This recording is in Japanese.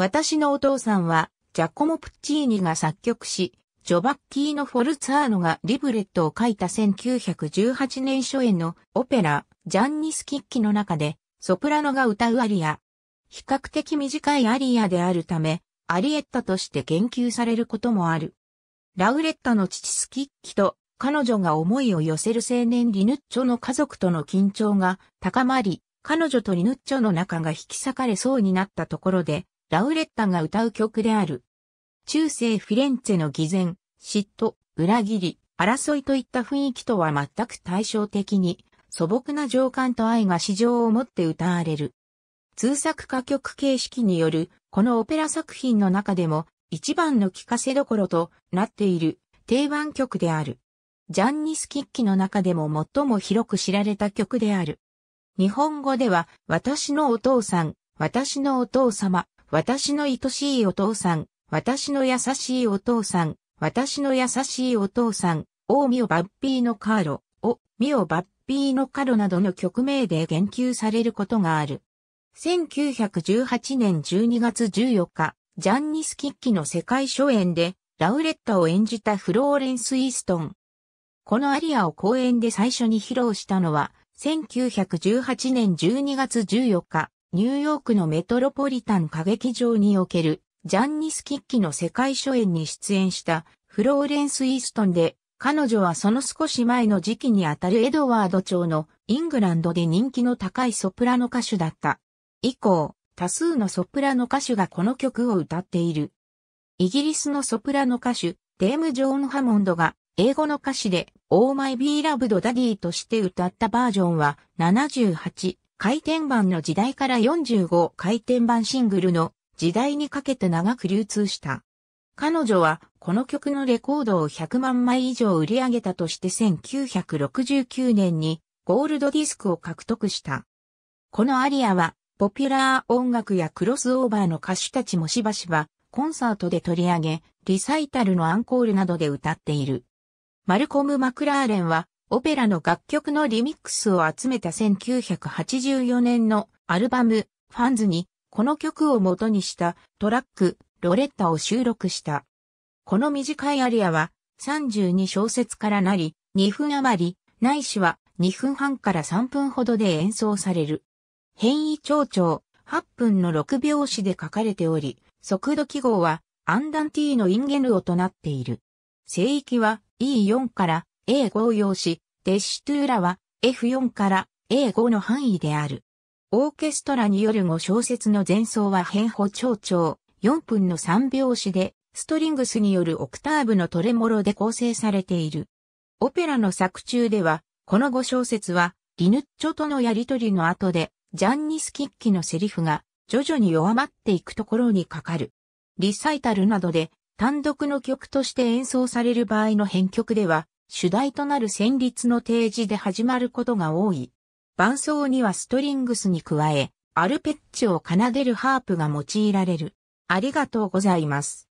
私のお父さんは、ジャコモ・プッチーニが作曲し、ジョバッキーノ・フォルツァーノがリブレットを書いた1918年初演のオペラ、ジャンニ・スキッキの中で、ソプラノが歌うアリア。比較的短いアリアであるため、アリエッタとして言及されることもある。ラウレッタの父スキッキと、彼女が思いを寄せる青年リヌッチョの家族との緊張が高まり、彼女とリヌッチョの仲が引き裂かれそうになったところで、ラウレッタが歌う曲である。中世フィレンツェの偽善、嫉妬、裏切り、争いといった雰囲気とは全く対照的に、素朴な情感と愛が詩情をもって歌われる。通作歌曲形式による、このオペラ作品の中でも、一番の聴かせどころとなっている定番曲である。ジャンニ・スキッキの中でも最も広く知られた曲である。日本語では、私のお父さん、私のお父様、私の愛しいお父さん、私の優しいお父さん、私の優しいお父さん、おミオバッピーノカーロ、おミオバッピーノカロなどの曲名で言及されることがある。1918年12月14日、ジャンニ・スキッキの世界初演で、ラウレッタを演じたフローレンス・イーストン。このアリアを公演で最初に披露したのは、1918年12月14日、ニューヨークのメトロポリタン歌劇場における、ジャンニ・スキッキの世界初演に出演したフローレンス・イーストンで、彼女はその少し前の時期にあたるエドワード朝のイングランドで人気の高いソプラノ歌手だった。以降、多数のソプラノ歌手がこの曲を歌っている。イギリスのソプラノ歌手、デーム・ジョーン・ハモンドが、英語の歌詞で、Oh My Beloved Daddy として歌ったバージョンは78回転盤の時代から45回転盤シングルの時代にかけて長く流通した。彼女はこの曲のレコードを100万枚以上売り上げたとして1969年にゴールドディスクを獲得した。このアリアはポピュラー音楽やクロスオーバーの歌手たちもしばしばコンサートで取り上げ、リサイタルのアンコールなどで歌っている。マルコム・マクラーレンは、オペラの楽曲のリミックスを集めた1984年のアルバム、ファンズに、この曲を元にしたトラック、ロレッタを収録した。この短いアリアは、32小節からなり、2分余り、ないしは2分半から3分ほどで演奏される。変位長調、8分の6拍子で書かれており、速度記号は、アンダンティーのインゲヌオとなっている。声域は、E4 から A5 を要し、デシトゥーラは F4 から A5 の範囲である。オーケストラによる5小節の前奏は変歩長調、4分の3拍子で、ストリングスによるオクターブのトレモロで構成されている。オペラの作中では、この5小節は、リヌッチョとのやりとりの後で、ジャンニ・スキッキのセリフが、徐々に弱まっていくところにかかる。リサイタルなどで、単独の曲として演奏される場合の編曲では、主題となる旋律の提示で始まることが多い。伴奏にはストリングスに加え、アルペッジを奏でるハープが用いられる。ありがとうございます。